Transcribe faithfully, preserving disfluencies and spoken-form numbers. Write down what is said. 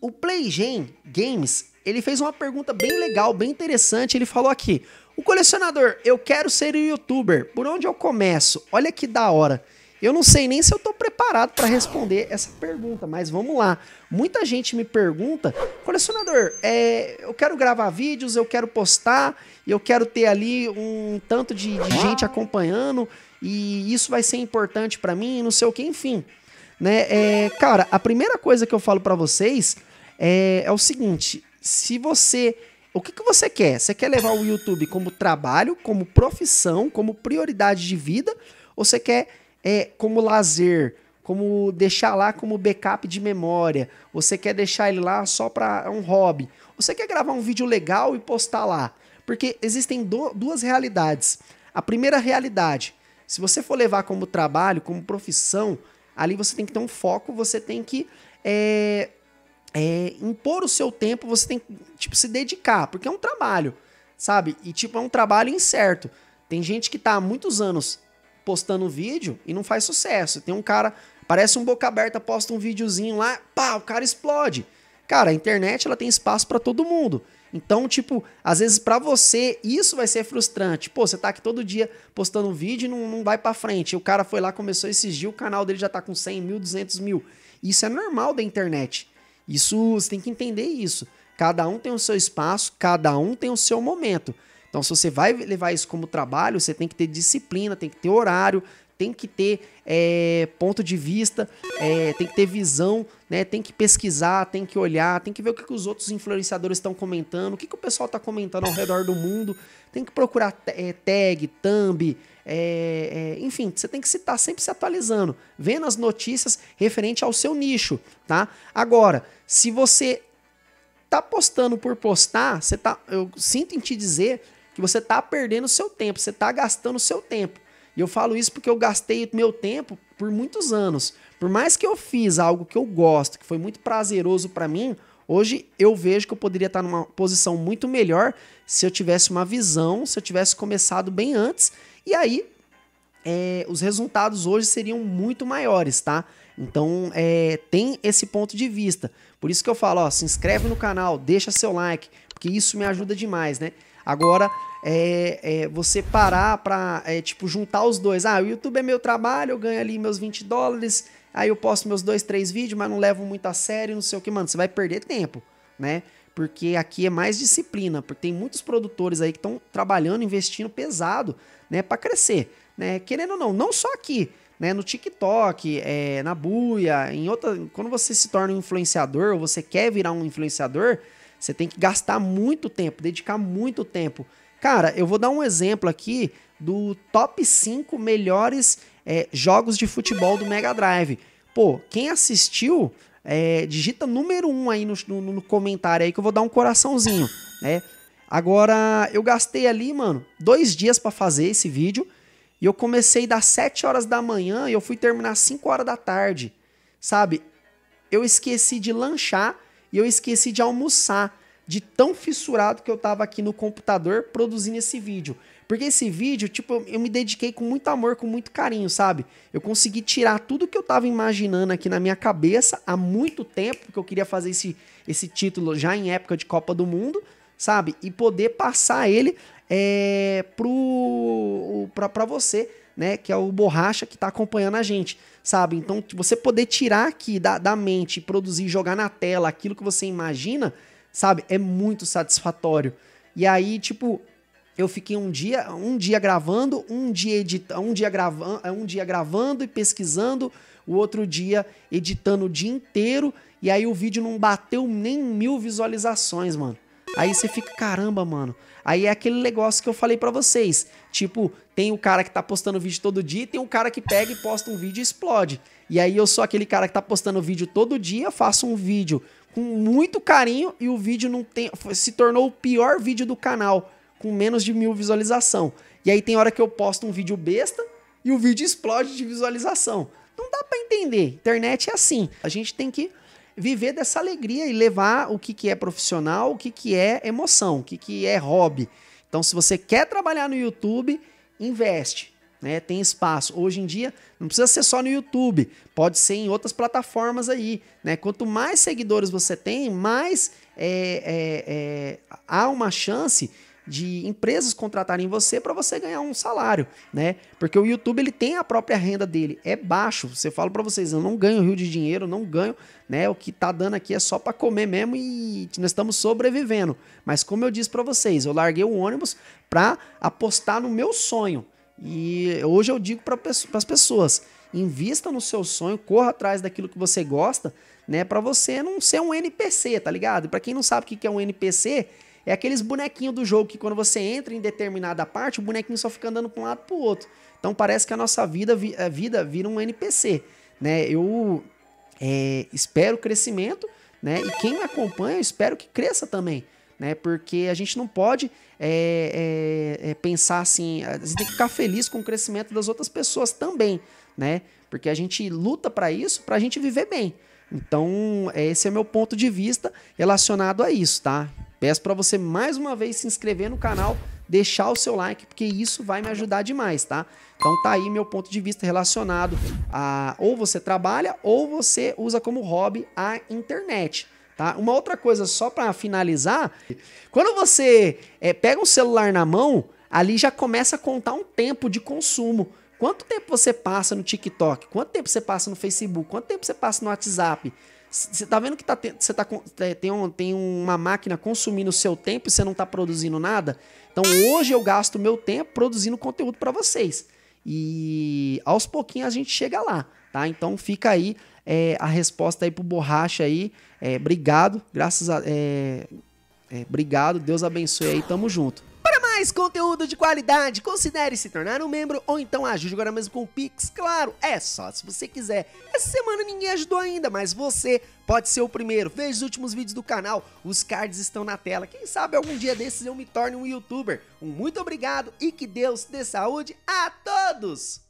O PlayGen Games, ele fez uma pergunta bem legal, bem interessante, ele falou aqui: o colecionador, eu quero ser um youtuber, por onde eu começo? Olha que da hora. Eu não sei nem se eu tô preparado para responder essa pergunta, mas vamos lá. Muita gente me pergunta: colecionador, é, eu quero gravar vídeos, eu quero postar, eu quero ter ali um tanto de, de gente acompanhando, e isso vai ser importante para mim, não sei o que, enfim, né? É, cara, a primeira coisa que eu falo para vocês é, é o seguinte: se você... O que que você quer? Você quer levar o YouTube como trabalho, como profissão, como prioridade de vida? Ou você quer é, como lazer, como deixar lá como backup de memória? Ou você quer deixar ele lá só para um hobby? Ou você quer gravar um vídeo legal e postar lá? Porque existem do, duas realidades. A primeira realidade: se você for levar como trabalho, como profissão, ali você tem que ter um foco, você tem que... É, É, impor o seu tempo, você tem que, tipo, se dedicar, porque é um trabalho, sabe? E, tipo, é um trabalho incerto. Tem gente que tá há muitos anos postando vídeo e não faz sucesso. Tem um cara, parece um boca aberta, posta um videozinho lá, pá, o cara explode. Cara, a internet, ela tem espaço pra todo mundo. Então, tipo, às vezes pra você isso vai ser frustrante. Pô, você tá aqui todo dia postando um vídeo e não, não vai pra frente. E o cara foi lá, começou esses dias, o canal dele já tá com cem mil, duzentos mil. Isso é normal da internet. Isso, você tem que entender isso. Cada um tem o seu espaço, cada um tem o seu momento. Então, se você vai levar isso como trabalho, você tem que ter disciplina, tem que ter horário, tem que ter é, ponto de vista, é, tem que ter visão, né? Tem que pesquisar, tem que olhar, tem que ver o que, que os outros influenciadores estão comentando, o que, que o pessoal está comentando ao redor do mundo. Tem que procurar é, tag, thumb, é, é, enfim, você tem que estar sempre se atualizando, vendo as notícias referente ao seu nicho, tá? Agora, se você tá postando por postar, você tá, eu sinto em te dizer que você tá perdendo o seu tempo, você tá gastando o seu tempo. E eu falo isso porque eu gastei meu tempo por muitos anos. Por mais que eu fiz algo que eu gosto, que foi muito prazeroso para mim, hoje eu vejo que eu poderia estar numa posição muito melhor se eu tivesse uma visão, se eu tivesse começado bem antes. E aí, é, os resultados hoje seriam muito maiores, tá? Então, é, tem esse ponto de vista. Por isso que eu falo, ó, se inscreve no canal, deixa seu like, porque isso me ajuda demais, né? Agora, é, é, você parar pra, é, tipo, juntar os dois. Ah, o YouTube é meu trabalho, eu ganho ali meus vinte dólares, aí eu posto meus dois, três vídeos, mas não levo muito a sério, não sei o que. Mano, você vai perder tempo, né? Porque aqui é mais disciplina, porque tem muitos produtores aí que estão trabalhando, investindo pesado, né, pra crescer, né? Querendo ou não, não só aqui, né, no TikTok, é, na Booyah, em outra... Quando você se torna um influenciador, ou você quer virar um influenciador... Você tem que gastar muito tempo, dedicar muito tempo. Cara, eu vou dar um exemplo aqui do top cinco melhores é, jogos de futebol do Mega Drive. Pô, quem assistiu, é, digita número um aí no, no, no comentário aí que eu vou dar um coraçãozinho, né? Agora, eu gastei ali, mano, dois dias pra fazer esse vídeo. E eu comecei das sete horas da manhã e eu fui terminar às cinco horas da tarde, sabe? Eu esqueci de lanchar. E eu esqueci de almoçar, de tão fissurado que eu tava aqui no computador produzindo esse vídeo. Porque esse vídeo, tipo, eu me dediquei com muito amor, com muito carinho, sabe? Eu consegui tirar tudo que eu tava imaginando aqui na minha cabeça há muito tempo, porque eu queria fazer esse, esse título já em época de Copa do Mundo, sabe? E poder passar ele é, pro, pra, pra você, né? Que é o Borracha que tá acompanhando a gente. Sabe? Então, você poder tirar aqui da, da mente, produzir, jogar na tela aquilo que você imagina, sabe? É muito satisfatório. E aí, tipo, eu fiquei um dia, um dia gravando, um dia editando, um dia gravando, um dia gravando e pesquisando, o outro dia editando o dia inteiro, e aí o vídeo não bateu nem mil visualizações, mano. Aí você fica, caramba, mano. Aí é aquele negócio que eu falei pra vocês. Tipo, tem o cara que tá postando vídeo todo dia e tem o cara que pega e posta um vídeo e explode. E aí eu sou aquele cara que tá postando vídeo todo dia, faço um vídeo com muito carinho e o vídeo não tem, se tornou o pior vídeo do canal, com menos de mil visualização. E aí tem hora que eu posto um vídeo besta e o vídeo explode de visualização. Não dá pra entender. Internet é assim. A gente tem que viver dessa alegria e levar o que, que é profissional, o que, que é emoção, o que, que é hobby. Então, se você quer trabalhar no YouTube, investe. né? Tem espaço. Hoje em dia, não precisa ser só no YouTube, pode ser em outras plataformas aí, né? Quanto mais seguidores você tem, mais é, é, é, há uma chance de empresas contratarem você para você ganhar um salário, né? Porque o YouTube, ele tem a própria renda dele, é baixo. Você fala para vocês, eu não ganho rio de dinheiro, não ganho, né? O que tá dando aqui é só para comer mesmo e nós estamos sobrevivendo. Mas como eu disse para vocês, eu larguei o ônibus para apostar no meu sonho. E hoje eu digo para as pessoas, invista no seu sonho, corra atrás daquilo que você gosta, né? Para você não ser um N P C, tá ligado? E para quem não sabe o que é um N P C, é aqueles bonequinhos do jogo que quando você entra em determinada parte, o bonequinho só fica andando para um lado e para o outro. Então parece que a nossa vida, a vida vira um N P C, né? Eu é, espero crescimento, né? E quem me acompanha, eu espero que cresça também, né? Porque a gente não pode é, é, é, pensar assim, a gente tem que ficar feliz com o crescimento das outras pessoas também, né? Porque a gente luta para isso, para a gente viver bem. Então esse é meu ponto de vista relacionado a isso, tá? Peço para você mais uma vez se inscrever no canal, deixar o seu like, porque isso vai me ajudar demais, tá? Então tá aí meu ponto de vista relacionado a ou você trabalha ou você usa como hobby a internet, tá? Uma outra coisa só para finalizar, quando você é, pega um celular na mão, ali já começa a contar um tempo de consumo. Quanto tempo você passa no TikTok? Quanto tempo você passa no Facebook? Quanto tempo você passa no WhatsApp? Você tá vendo que tá, você tá, tem, um, tem uma máquina consumindo o seu tempo e você não tá produzindo nada? Então hoje eu gasto meu tempo produzindo conteúdo para vocês. E aos pouquinhos a gente chega lá, tá? Então fica aí é, a resposta aí pro Borracha aí. É, obrigado, graças a... É, é, obrigado, Deus abençoe aí, tamo junto. Mais conteúdo de qualidade, considere se tornar um membro ou então ajude agora mesmo com o Pix, claro, é só se você quiser. Essa semana ninguém ajudou ainda, mas você pode ser o primeiro. Veja os últimos vídeos do canal, os cards estão na tela. Quem sabe algum dia desses eu me torne um youtuber. Um muito obrigado e que Deus dê saúde a todos!